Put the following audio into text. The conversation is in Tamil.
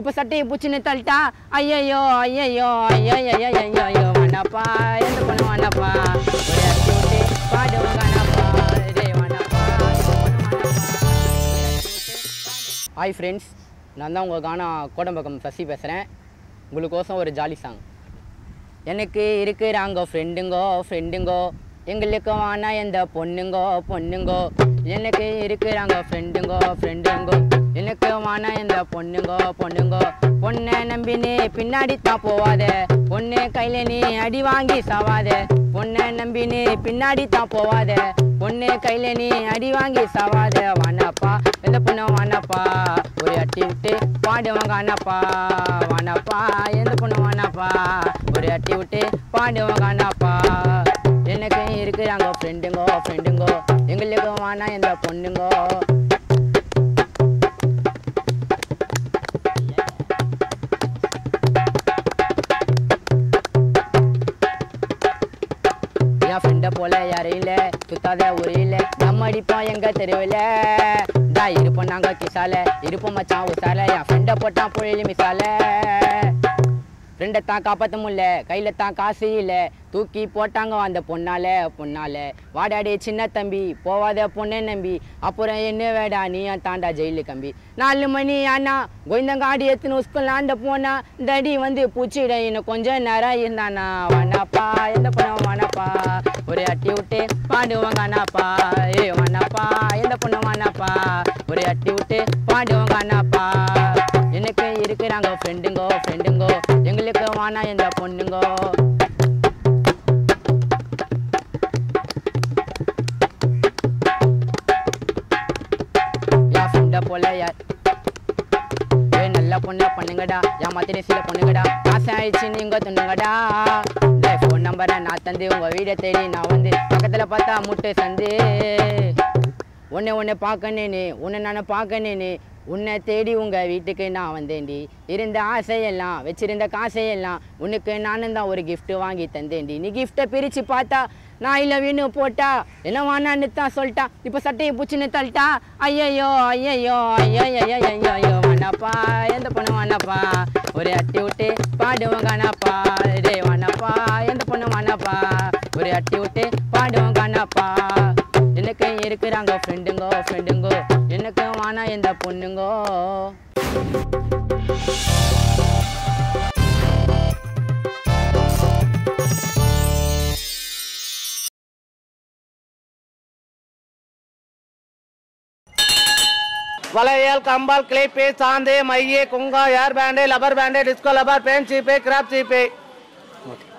இப்ப சட்டையை பூச்சின்னு தள்ளிட்டா ஐயோ ஐயோ ஐயோ ஐயோ ஐயோ வேண்டாப்பா எந்த பொண்ணு வேண்டாப்பா ஹாய் ஃப்ரெண்ட்ஸ், நான் தான் உங்கள் கானா கோடம்பாக்கம் சசி பேசுகிறேன். உங்களுக்கோசம் ஒரு ஜாலி சாங். எனக்கு இருக்கிறாங்கோ ஃப்ரெண்டுங்கோ ஃப்ரெண்டுங்கோ, எங்களுக்கு வானா எந்த பொண்ணுங்கோ பொண்ணுங்கோ, எனக்கு இருக்கிறாங்க ஃப்ரெண்டுங்கோ ஃப்ரெண்டுங்கோ, எனக்கு வானா இந்த பொண்ணுங்கோ பொண்ணுங்கோ, பொண்ணை நம்பி நீ பின்னாடி தான் போவாத, பொண்ணு கையில நீ அடி வாங்கி சாவாத, பொண்ணை நம்பி நீ பின்னாடி தான் போவாத, பொண்ணு கையில நீ அடி வாங்கி சாவாத, வானப்பா எந்த பொண்ணு வானப்பா ஒரு அட்டி விட்டு பாடுவாங்க அண்ணப்பா, வானப்பா எந்த பொண்ணு வானப்பா ஒரு அட்டி விட்டு பாடுவாங்க அண்ணப்பா, எனக்கு இருக்கிறாங்க ஃப்ரெண்டுங்கோ ஃப்ரெண்டுங்கோ, எங்களுக்கு வானா இந்த பொண்ணுங்கோ. என் ஃப்ரெண்டை போல யாரையில சுத்தாத ஊரையில நம்ம அடிப்போம் எங்க தெருவில் தான் இருப்போம் நாங்கள் கிசால இருப்போம் மச்சான் உசால, என் ஃப்ரெண்டை போட்டான் புழையில மிசால, ஃப்ரெண்டை தான் காப்பாற்ற முடியல கையில தான் காசு இல்லை, தூக்கி போட்டாங்க அந்த பொண்ணால பொண்ணால, வாடாடி சின்ன தம்பி போவாத பொண்ணு நம்பி, அப்புறம் என்ன வேடா நீ தாண்டா ஜெயிலு கம்பி, 4 மணி ஆனா கொய்ந்தங்காடி எத்துன்னு ஸ்கூல்ல ஆண்ட போனா தடி வந்து பூச்சிட இன்னும் கொஞ்சம் நேரம் இருந்தானா, வானப்பா எந்த பொண்ணு வானப்பா ஒரு அட்டி விட்டு பாடுவாங்க அண்ணாப்பா, ஏ வானப்பா எந்த பொண்ணு வானப்பா ஒரு அட்டி விட்டு பாடுவாங்க அண்ணாப்பா, எனக்கு இருக்கிறாங்க ஃப்ரெண்டுங்கோ ஃப்ரெண்டுங்கோ, எங்களுக்கு வானா எந்த பொண்ணுங்கோ. போல யார் ஏ நல்ல பொண்ணு பண்ணுங்கடா ஏமாத்தினே சில பொண்ணுங்கடா காசு ஆயிடுச்சு நீங்க துண்ணுங்கடா, ஃபோன் நம்பரை நான் தந்து உங்க வீடை தேடி நான் வந்து பக்கத்துல பார்த்தா முட்டை சந்து, ஒன்னு பார்க்கணேனே உன்னை நான் பார்க்கணேனே, உன்னை தேடி உங்க வீட்டுக்கு நான் வந்தேன்டி, இருந்த ஆசையெல்லாம் வச்சிருந்த காசையெல்லாம் உனக்கு நானும் தான் ஒரு கிஃப்ட் வாங்கி தந்தேன்டி, நீ கிஃப்டை பிரிச்சு பார்த்தா நான் இல்லை வீணு போட்டா என்ன வானான்னு தான் சொல்லிட்டா, இப்போ சட்டையை பூச்சின்னு தள்ளிட்டா ஐயோ ஐயோ ஐயோ ஐயோ ஐயோ வானப்பா எந்த பொண்ணு வானப்பா ஒரு அட்டி விட்டு பாடுவாங்க அண்ணாப்பா, ரே வானப்பா எந்த பொண்ணு வானப்பா ஒரு அட்டி விட்டு பாடுவாங்க அண்ணாப்பா, எனக்கு இருக்கிறாங்க ஃப்ரெண்டுங்கோ ஃப்ரெண்டுங்கோ, எனக்கு வானா எந்த பொண்ணுங்கோ. வளையல் கம்பால் கிளைப்பே சாந்தே மையே குங்கா ஏர் பேண்டே லபர் பேண்டே டிஸ்கோ லபர் பேன் சீப்பே கிராப் சீப்பே.